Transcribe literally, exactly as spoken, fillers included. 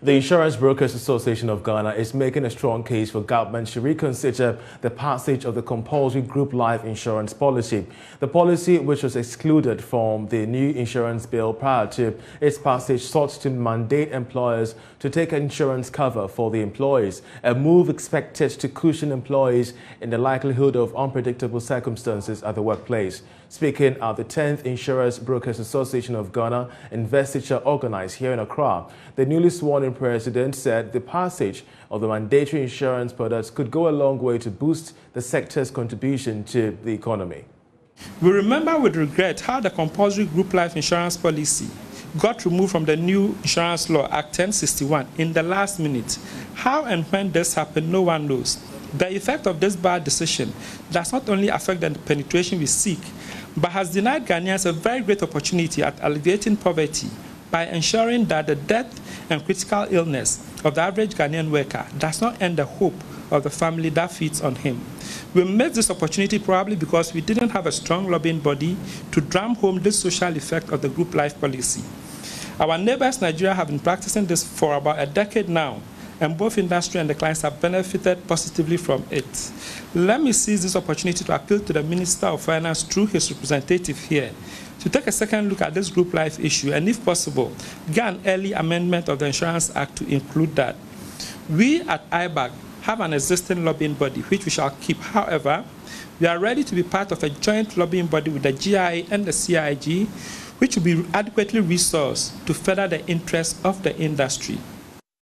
The Insurance Brokers Association of Ghana is making a strong case for government to reconsider the passage of the compulsory group life insurance policy. The policy, which was excluded from the new insurance bill prior to its passage, sought to mandate employers to take insurance cover for the employees, a move expected to cushion employees in the likelihood of unpredictable circumstances at the workplace. Speaking at the tenth Insurance Brokers Association of Ghana investiture organized here in Accra, the newly sworn-in president said the passage of the mandatory insurance products could go a long way to boost the sector's contribution to the economy. We remember with regret how the compulsory group life insurance policy got removed from the new insurance law, Act ten sixty-one, in the last minute. How and when this happened, no one knows. The effect of this bad decision does not only affect the penetration we seek, but has denied Ghanaians a very great opportunity at alleviating poverty by ensuring that the death and critical illness of the average Ghanaian worker does not end the hope of the family that feeds on him. We missed this opportunity probably because we didn't have a strong lobbying body to drum home this social effect of the group life policy. Our neighbors, Nigeria, have been practicing this for about a decade now, and both industry and the clients have benefited positively from it. Let me seize this opportunity to appeal to the Minister of Finance through his representative here to take a second look at this group life issue and, if possible, get an early amendment of the Insurance Act to include that. We at I B A C have an existing lobbying body, which we shall keep. However, we are ready to be part of a joint lobbying body with the G I A and the C I G, which will be adequately resourced to further the interests of the industry.